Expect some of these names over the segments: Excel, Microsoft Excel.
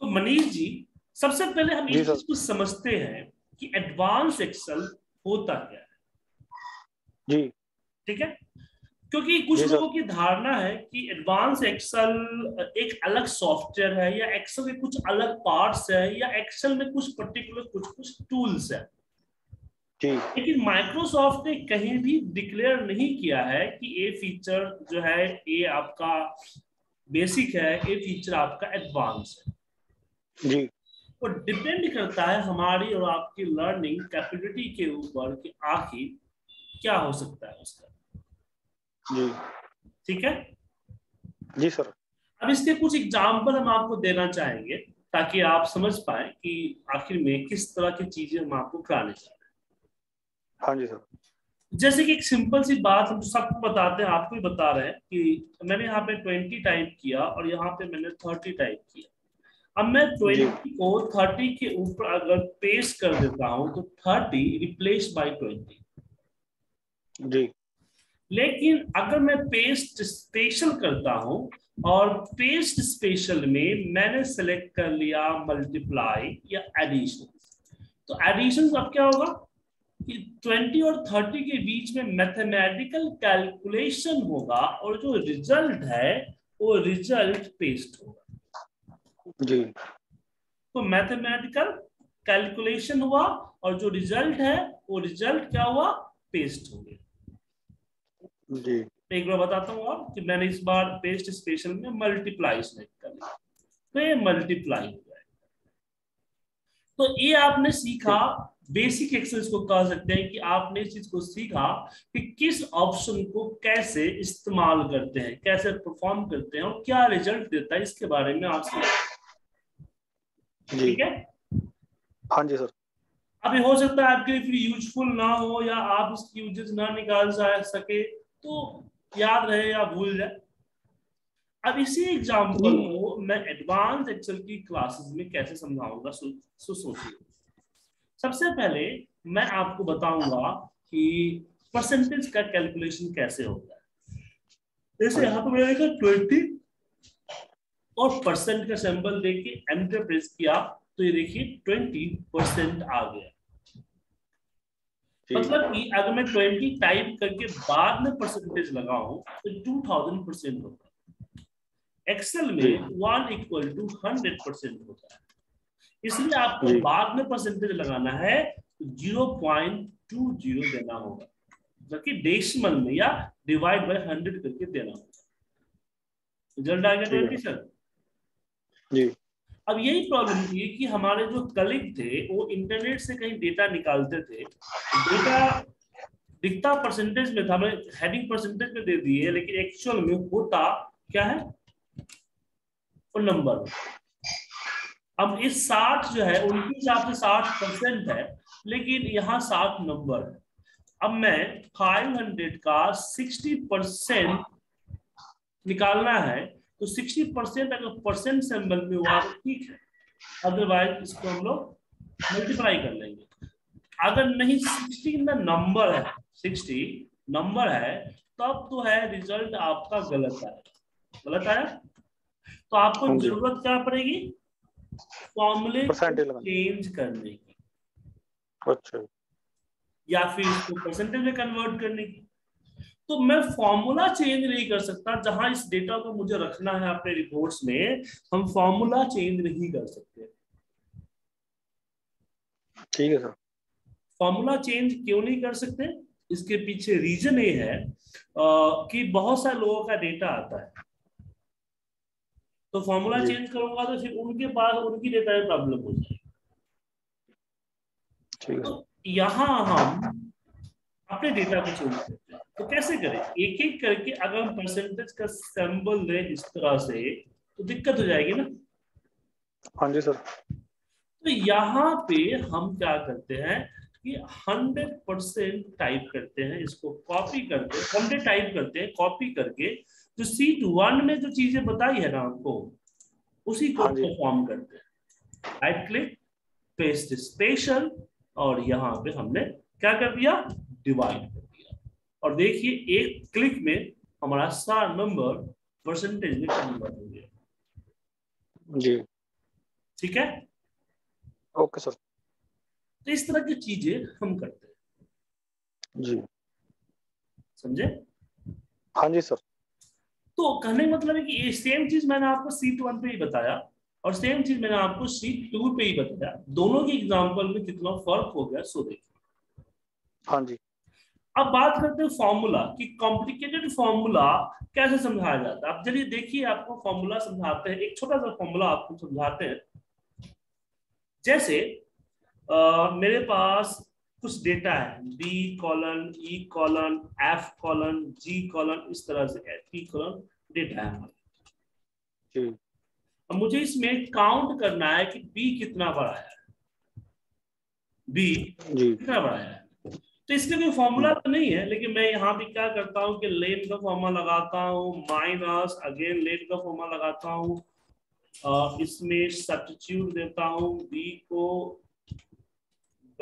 तो मनीष जी, सबसे पहले हम इस चीज को समझते हैं कि एडवांस एक्सेल होता क्या है। जी ठीक है, क्योंकि कुछ लोगों की धारणा है कि एडवांस एक्सेल एक अलग सॉफ्टवेयर है या एक्सेल के कुछ अलग पार्ट्स है या एक्सेल में कुछ पर्टिकुलर कुछ टूल्स है। लेकिन माइक्रोसॉफ्ट ने कहीं भी डिक्लेयर नहीं किया है कि ये फीचर जो है ये आपका बेसिक है, ये फीचर आपका एडवांस है। जी, वो डिपेंड करता है हमारी और आपकी लर्निंग कैपेबिलिटी के ऊपर कि आखिर क्या हो सकता है उसका। जी ठीक है जी सर। अब इसके कुछ एग्जाम्पल हम आपको देना चाहेंगे ताकि आप समझ पाए कि आखिर में किस तरह की चीजें हम आपको कराने चाहिए। हाँ जी सर। जैसे कि एक सिंपल सी बात हम सबको बताते हैं, आपको भी बता रहे हैं कि मैंने यहाँ पे 20 टाइप किया और यहाँ पे मैंने 30 टाइप किया। अब मैं 20 को 30 के ऊपर अगर पेस्ट कर देता हूँ तो 30 रिप्लेस बाय 20। जी, लेकिन अगर मैं पेस्ट स्पेशल करता हूँ और पेस्ट स्पेशल में मैंने सेलेक्ट कर लिया मल्टीप्लाई या एडिशन, तो एडिशन अब क्या होगा कि 20 और 30 के बीच में मैथमेटिकल कैलकुलेशन होगा और जो रिजल्ट है वो रिजल्ट पेस्ट होगा। जी, तो मैथमेटिकल कैलकुलेशन हुआ और जो रिजल्ट है वो रिजल्ट क्या हुआ, पेस्ट हो गया। जी, एक बार बताता हूँ आप कि मैंने इस बार पेस्ट स्पेशल में मल्टीप्लाई सेलेक्ट कर लिया तो ये मल्टीप्लाई हो जाएगा। तो ये आपने सीखा बेसिक एक्सेल को कह सकते हैं कि आपने इस चीज को सीखा कि किस ऑप्शन को कैसे इस्तेमाल करते हैं, कैसे परफॉर्म करते हैं और क्या रिजल्ट देता है, इसके बारे में आप सीखें। ठीक है, हाँ जी सर। अब ये हो सकता है आपके लिए फिर यूजफुल ना हो या आप इसकी यूजेस ना निकाल सके तो याद रहे या भूल जाए। अब इसी एग्जाम्पल को मैं एडवांस एक्सेल की क्लासेस में कैसे समझाऊंगा सोचिए। सबसे पहले मैं आपको बताऊंगा कि परसेंटेज का कैलकुलेशन कैसे होता है। जैसे यहाँ पर मैंने 20 और परसेंट का सिंबल देके एंटर प्रेस किया तो ये देखिए 20% आ गया। मतलब कि अगर मैं 20 टाइप करके बाद में परसेंटेज लगाऊं तो 2000% होता है। एक्सेल में 1 = 100% होता है, इसलिए आपको बाद में परसेंटेज लगाना है 0.20 देना होगा, जबकि डेसिमल में या डिवाइड बाय 100 करके देना होगा। रिजल्ट आ गया 20 सर। जी, अब यही प्रॉब्लम थी कि हमारे जो कलीग थे वो इंटरनेट से कहीं डेटा निकालते थे, डेटा दिखता परसेंटेज में था, हमने हेडिंग परसेंटेज में दे दिए, लेकिन एक्चुअल में होता क्या है वो नंबर। अब इस 60 जो है उनके हिसाब से 60% है, लेकिन यहाँ 60 नंबर है। अब मैं 500 का 60% निकालना है तो 60% अगर परसेंट सिंबल में हुआ तो ठीक है, अदरवाइज इसको हम लोग मल्टीप्लाई कर लेंगे। अगर नहीं 60 ना नंबर है, 60 नंबर है तब तो है रिजल्ट आपका गलत आया। गलत आया तो आपको जरूरत क्या पड़ेगी, फॉर्मूले चेंज करने की। अच्छा, या फिर इसको परसेंटेज में कन्वर्ट करने की। तो मैं फॉर्मूला चेंज नहीं कर सकता, जहां इस डेटा को मुझे रखना है अपने रिपोर्ट्स में हम फॉर्मूला चेंज नहीं कर सकते। ठीक है सर। फॉर्मूला चेंज क्यों नहीं कर सकते, इसके पीछे रीजन ये है कि बहुत सारे लोगों का डेटा आता है तो फॉर्मूला चेंज करूंगा तो फिर उनके पास उनकी डेटा में प्रॉब्लम हो जाएगी। तो यहाँ हम अपने डेटा को चेंज करते हैं तो कैसे करें, एक एक करके। अगर हम परसेंटेज का सैंपल दें इस तरह से तो दिक्कत हो जाएगी ना। हाँ जी सर। तो यहाँ पे हम क्या करते हैं कि 100% टाइप करते हैं, इसको कॉपी करते हैं, 100 टाइप करते हैं, कॉपी करके जो शीट 1 में जो चीजें बताई है ना आपको उसी को परफॉर्म करते हैं। राइट क्लिक, पेस्ट स्पेशल और यहाँ पे हमने क्या कर दिया, डिवाइड कर दिया और देखिए एक क्लिक में हमारा सारा नंबर परसेंटेज में कन्वर्ट हो गया। जी, ठीक है ओके सर। तो इस तरह की चीजें हम करते हैं जी, समझे? हाँ जी सर। तो कहने का मतलब है कि ये सेम चीज मैंने आपको शीट 1 पे ही बताया और सेम चीज मैंने आपको शीट 2 पे ही बताया, दोनों के एग्जांपल में कितना फर्क हो गया सो देखिए। हाँ जी। अब बात करते हैं फॉर्मूला कि कॉम्प्लिकेटेड फॉर्मूला कैसे समझाया जाता है। आप चलिए देखिए आपको फॉर्मूला समझाते हैं, एक छोटा सा फॉर्मूला आपको समझाते हैं। जैसे मेरे पास कुछ डेटा है B colon E colon F colon G colon इस तरह से है, पी कॉलन डेटा है। अब मुझे इसमें काउंट करना है कि बी कितना बड़ा है, बी कितना बड़ा है। तो इसके कोई फॉर्मूला तो नहीं है, लेकिन मैं यहाँ पे क्या करता हूँ कि लेन का फॉर्मूला लगाता हूँ माइनस अगेन लेन का फॉर्मूला लगाता हूँ, इसमें सब्स्टिट्यूट देता हूँ, बी को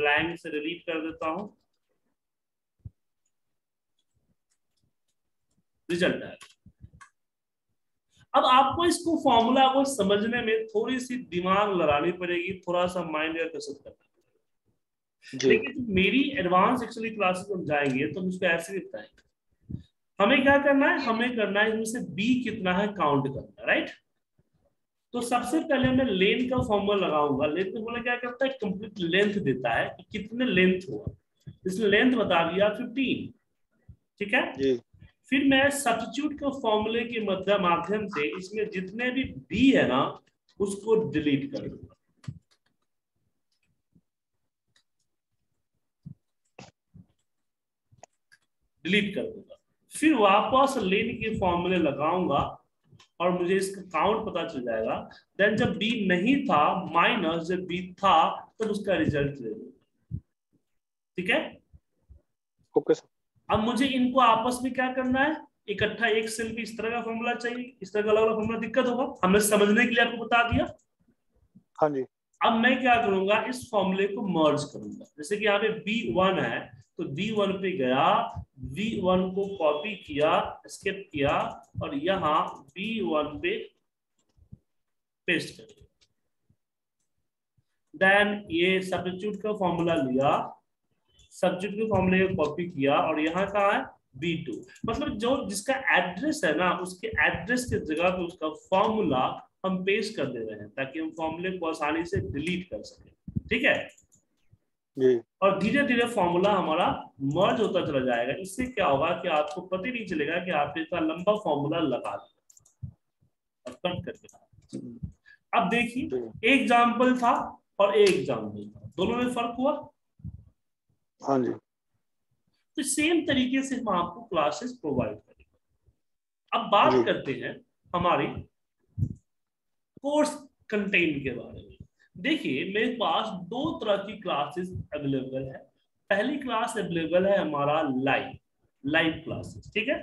ब्लैंक से डिलीट कर देता हूँ, रिजल्ट है। अब आपको इसको फॉर्मूला को समझने में थोड़ी सी दिमाग लगानी पड़ेगी, थोड़ा सा माइंड कसरत करना पड़ेगा। लेकिन मेरी एडवांस एक्चुअली क्लासेस में जाएंगे तो हम इसको ऐसे ही बताएंगे। हमें क्या करना है, हमें करना है इसमें से बी कितना है काउंट करना, राइट। तो सबसे पहले मैं लेन का फॉर्मूला लगाऊंगा। लेंथ का फॉर्मूला क्या करता है, कंप्लीट लेंथ देता है कि कितने लेंथ हुआ, इसने लेंथ बता दिया 15, ठीक है जी। फिर मैं सब्स्टिट्यूट के फॉर्मूले के माध्यम से इसमें जितने भी बी है ना उसको डिलीट कर दूंगा, डिलीट कर दूंगा। फिर वापस लेन के फॉर्मूले लगाऊंगा और मुझे इसका काउंट पता चल जाएगा। देन जब बी नहीं था माइनस, जब बी था तब तो उसका रिजल्ट ले लूंगा, ठीक है ओके सर। अब मुझे इनको आपस में क्या करना है, इकट्ठा एक सेल में इस तरह का फॉर्मूला चाहिए, इस तरह का अलग अलग फॉर्मूला दिक्कत होगा, हमने समझने के लिए आपको बता दिया। हाँ जी। अब मैं क्या करूंगा, इस फॉर्मूले को मर्ज करूंगा। जैसे कि यहाँ पे B1 है तो B1 पे गया, B1 को कॉपी किया, एस्केप किया और यहाँ B1 पे पेस्ट कर दिया। देन ये सब्स्टिट्यूट का फॉर्मूला लिया, सब्स्टिट्यूट के फॉर्मूले को कॉपी किया और यहाँ कहाँ है B2, मतलब जो जिसका एड्रेस है ना उसके एड्रेस की जगह पे उसका फॉर्मूला हम पेस्ट कर दे रहे हैं ताकि हम फॉर्मूले को आसानी से डिलीट कर सके, ठीक है और धीरे धीरे फॉर्मूला हमारा मर्ज होता चला जाएगा। इससे क्या होगा कि आपको पता ही नहीं चलेगा कि आपने इतना लंबा फॉर्मूला लगा दिया और कट करके। अब देखिए एक एग्जाम्पल था और एक एग्जाम्पल था, दोनों में फर्क हुआ। हाँ जी। तो सेम तरीके से हम आपको क्लासेस प्रोवाइड करेंगे। अब बात करते हैं हमारी कोर्स कंटेंट के बारे में। देखिए मेरे पास दो तरह की क्लासेस अवेलेबल है। पहली क्लास अवेलेबल है हमारा लाइव क्लासेस, ठीक है,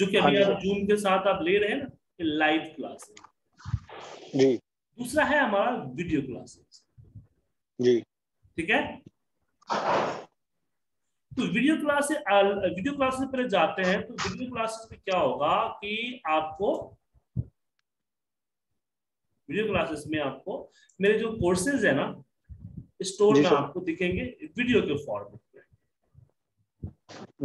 जो कि अभी आप जूम के साथ आप ले रहे हैं ना, लाइव क्लासेस जी। दूसरा है हमारा वीडियो क्लासेस जी, ठीक है। तो वीडियो क्लासेस पर जाते हैं। तो वीडियो क्लासेस में क्या होगा कि आपको वीडियो क्लासेस में आपको मेरे जो कोर्सेज है ना स्टोर में आपको दिखेंगे वीडियो के फॉर्मेट में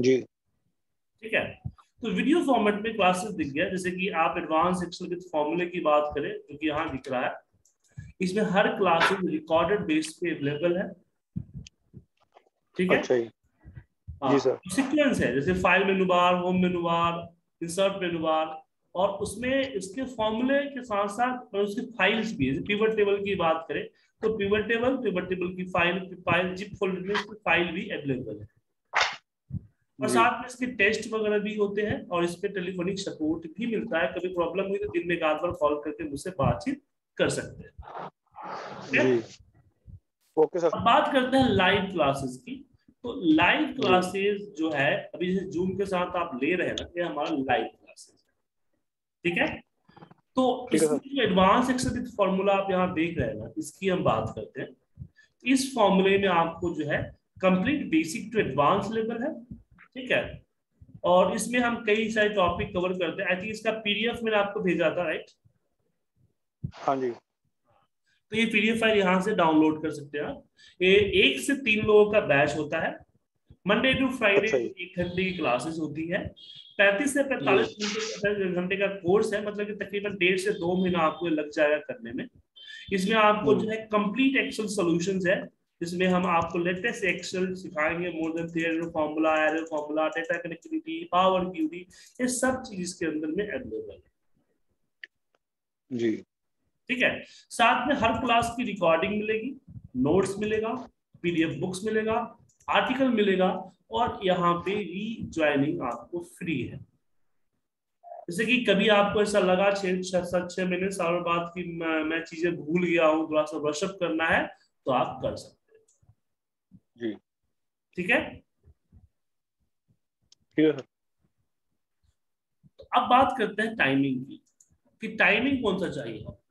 जी, ठीक है। तो वीडियो फॉर्मेट में क्लासेस दिख गया। जैसे कि आप एडवांस एक्सेल के फॉर्मूले की बात करें जो कि यहाँ दिख रहा है, इसमें हर क्लासेस रिकॉर्डेड बेस पे अवेलेबल है, ठीक है अच्छा जी सर। सीक्वेंस है जैसे file menu bar, home menu bar, insert menu bar और उसमें इसके फॉर्मूले के साथ साथ उसके फाइल्स भी है। पिवट टेबल की बात करें तो पिवट टेबल की फाइल जिप फोल्डर में इसकी फाइल भी अवेलेबल है और साथ में इसके टेस्ट वगैरह भी होते हैं और इस पे टेलीफोनिक सपोर्ट भी मिलता है। कभी प्रॉब्लम हुई तो दिन में एक बार कॉल करके मुझसे बातचीत कर सकते हैं। Okay sir. बात करते हैं लाइव क्लासेस की। तो लाइव क्लासेस जो है अभी जैसे जूम के साथ आप ले रहे हैं ये हमारा लाइव, ठीक है। तो इसमें एडवांस एक्सेल फॉर्मूला आप यहाँ देख रहे हैं ना, इसकी हम बात करते हैं। इस फॉर्मूले में आपको जो है complete basic to advance level है, ठीक है। और इसमें हम कई सारे टॉपिक कवर करते हैं। आई थिंक इसका पीडीएफ मैंने आपको भेजा था, राइट? हाँ जी। तो ये पीडीएफ फाइल यहाँ से डाउनलोड कर सकते हैं आप। ये 1 से 3 लोगों का बैच होता है। मंडे टू फ्राइडे 1 घंटे की क्लासेस होती है। 35 से 45 घंटे का कोर्स है, मतलब कि तकरीबन 1.5 से 2 महीना आपको लग जाएगा करने में। इसमें आपको जो है कंप्लीट एक्सेल सॉल्यूशंस है, इसमें हम आपको लेटेस्ट एक्सेल सिखाएंगे, more than theory, formula, error formula, data connectivity, power query, ये सब चीज इसके अंदर में अवेलेबल है जी। ठीक है, साथ में हर क्लास की रिकॉर्डिंग मिलेगी, नोट्स मिलेगा, पीडीएफ बुक्स मिलेगा, आर्टिकल मिलेगा और यहाँ पे रीज्वाइनिंग आपको फ्री है। जैसे कि कभी आपको ऐसा लगा 6-7-6 महीने सालों बाद कि मैं चीजें भूल गया हूँ, थोड़ा सा ब्रशअप करना है, तो आप कर सकते हैं। ठीक है, तो अब बात करते हैं टाइमिंग की कि टाइमिंग कौन सा चाहिए आपको।